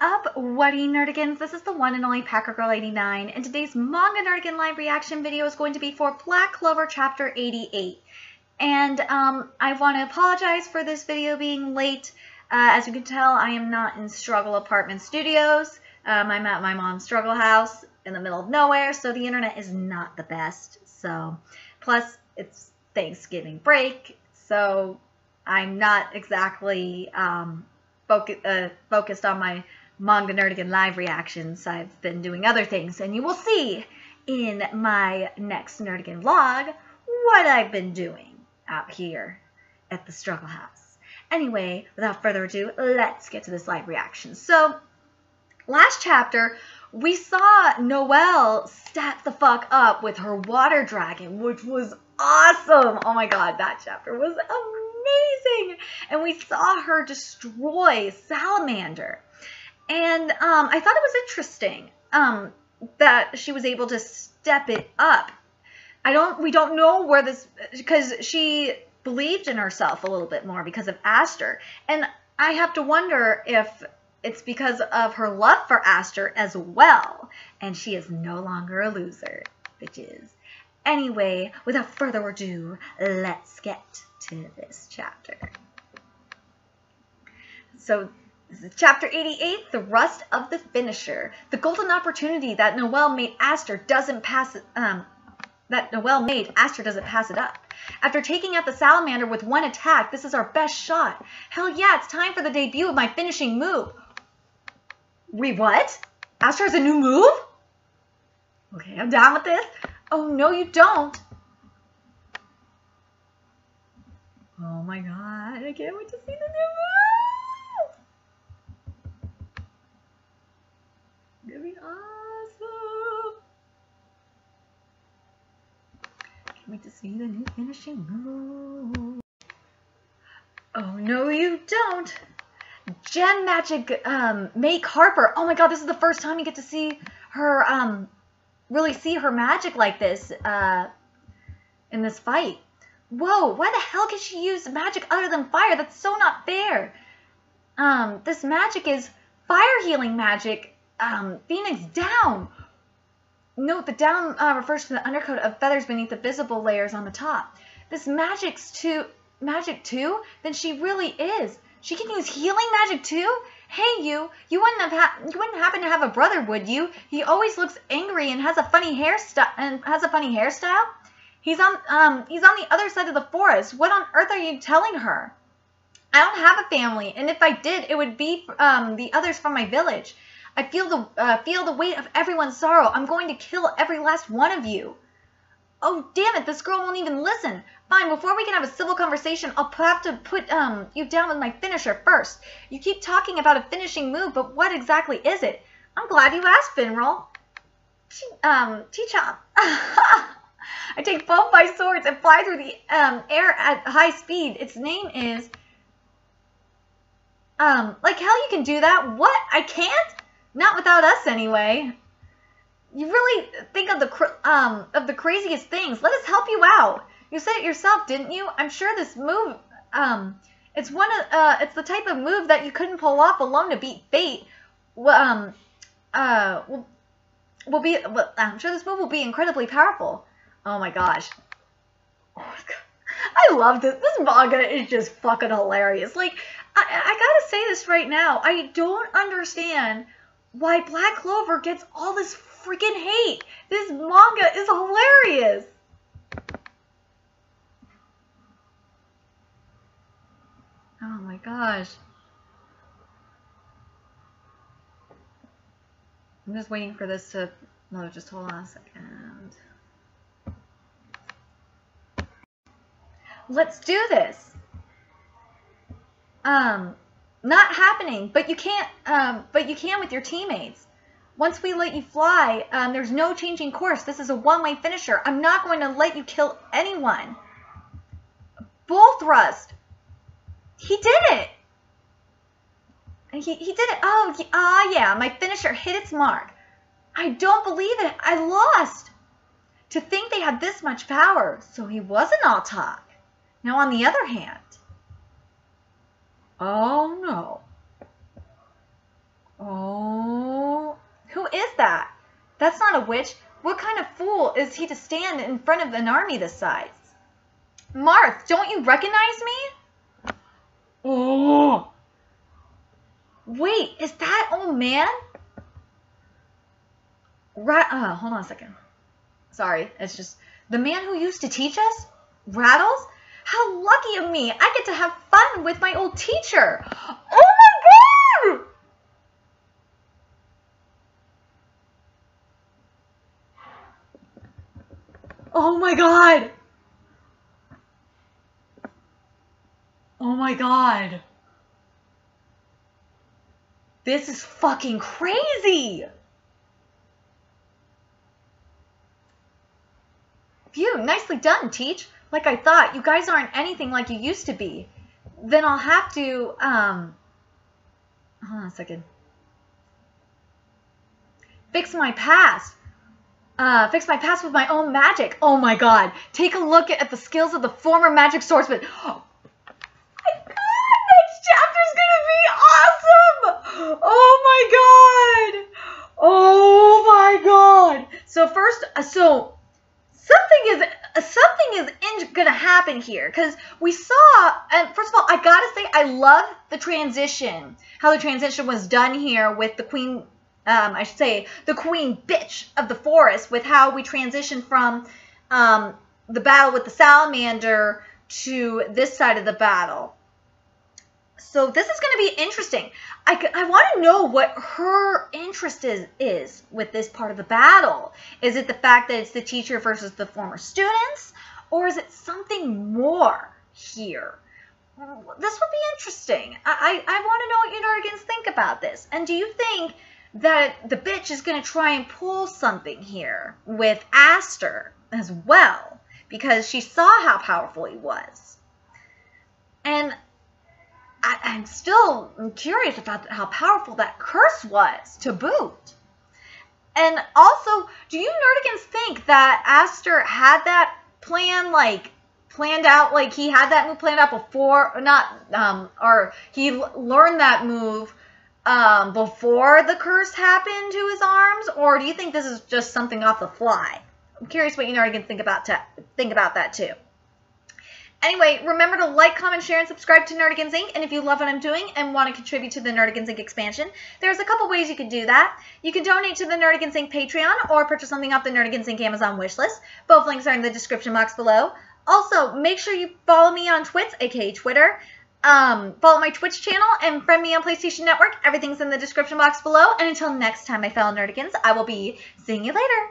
Up, whatty Nerdigans? This is the one and only Packer Girl 89, and today's manga Nerdigan live reaction video is going to be for Black Clover Chapter 88. And I want to apologize for this video being late. As you can tell, I am not in Struggle Apartment Studios. I'm at my mom's struggle house in the middle of nowhere, so the internet is not the best. So, plus it's Thanksgiving break, so I'm not exactly focused on my manga Nerdigan live reactions. I've been doing other things, and you will see in my next Nerdigan vlog what I've been doing out here at the struggle house. Anyway, without further ado, let's get to this live reaction. So, last chapter, we saw Noelle step the fuck up with her water dragon, which was awesome. Oh my god, that chapter was amazing. And we saw her destroy Salamander. And I thought it was interesting that she was able to step it up. We don't know where this, because she believed in herself a little bit more because of Aster. And I have to wonder if it's because of her love for Aster as well. And she is no longer a loser, bitches. Anyway, without further ado, let's get to this chapter. So, this is Chapter 88, The Rust of the Finisher. The golden opportunity that Noelle made Aster doesn't pass it up. After taking out the salamander with one attack, this is our best shot. Hell yeah, it's time for the debut of my finishing move. Wait, what? Aster has a new move? Okay, I'm down with this. Oh, no, you don't. Oh, my God. I can't wait to see the new move. It's going to be awesome. I can't wait to see the new finishing move. Oh, no, you don't. Gen Magic May Harper. Oh, my God. This is the first time you get to see her... really see her magic like this in this fight. Whoa, why the hell can she use magic other than fire? That's so not fair. This magic is fire healing magic, Phoenix down. Note the down refers to the undercoat of feathers beneath the visible layers on the top. This magic's magic too? Then she really is. She can use healing magic too? Hey, you wouldn't happen to have a brother, would you? He always looks angry and has a funny hairstyle. He's on the other side of the forest. What on earth are you telling her? I don't have a family, and if I did, it would be the others from my village. I feel the weight of everyone's sorrow. I'm going to kill every last one of you. Oh, damn it, this girl won't even listen. Fine, before we can have a civil conversation, I'll have to put you down with my finisher first. You keep talking about a finishing move, but what exactly is it? I'm glad you asked, Finral. Chop. I take both my swords and fly through the air at high speed. Its name is... like hell you can do that? What? I can't? Not without us, anyway. You really think of the craziest things. Let us help you out. You said it yourself, didn't you? I'm sure this move, it's the type of move that you couldn't pull off alone to beat fate. I'm sure this move will be incredibly powerful. Oh my gosh. Oh my God. I love this. This manga is just fucking hilarious. Like, I gotta say this right now. I don't understand why Black Clover gets all this freaking hate. This manga is hilarious. Oh my gosh. I'm just waiting for this to... No, just hold on a second. Let's do this. Not happening, but you can't, but you can with your teammates. Once we let you fly, there's no changing course. This is a one-way finisher. I'm not going to let you kill anyone. Bull thrust. He did it. He did it. Oh, yeah. My finisher hit its mark. I don't believe it. I lost. To think they had this much power. So he wasn't all talk. Now, on the other hand. Oh, no. Oh, is that? That's not a witch. What kind of fool is he to stand in front of an army this size? Marth, don't you recognize me? Oh! Wait, is that old man? Right, hold on a second. Sorry, it's just the man who used to teach us? Rattles? How lucky of me! I get to have fun with my old teacher! Oh my god! Oh my god! Oh my god! This is fucking crazy! Phew, nicely done, Teach. Like I thought, you guys aren't anything like you used to be. Then I'll have to, hold on a second. Fix my past with my own magic. Oh my god. Take a look at the skills of the former magic swordsman. Oh my god, next chapter's gonna be awesome! Oh my god! Oh my god! So first, something is gonna happen here, because we saw, and first of all, I gotta say, I love the transition, how the transition was done here with the queen, I should say, the queen bitch of the forest, with how we transitioned from the battle with the salamander to this side of the battle. So this is gonna be interesting. I want to know what her interest is with this part of the battle. Is it the fact that it's the teacher versus the former students? Or is it something more here? This would be interesting. I want to know what you Nerdigans think about this. And do you think that the bitch is going to try and pull something here with Aster as well? Because she saw how powerful he was. And I'm still curious about how powerful that curse was to boot. And also, do you Nerdigans think that Aster had that plan, like, planned out, like he had that move planned out before, or not, or he learned that move before the curse happened to his arms? Or do you think this is just something off the fly? I'm curious what you Nerdigans think about that too. Anyway, remember to like, comment, share, and subscribe to Nerdigans Inc. And if you love what I'm doing and want to contribute to the Nerdigans Inc. expansion, there's a couple ways you can do that. You can donate to the Nerdigans Inc. Patreon or purchase something off the Nerdigans Inc. Amazon wishlist. Both links are in the description box below. Also, make sure you follow me on Twitch, aka Twitter. Follow my Twitch channel and friend me on PlayStation Network. Everything's in the description box below. And until next time, my fellow Nerdigans, I will be seeing you later.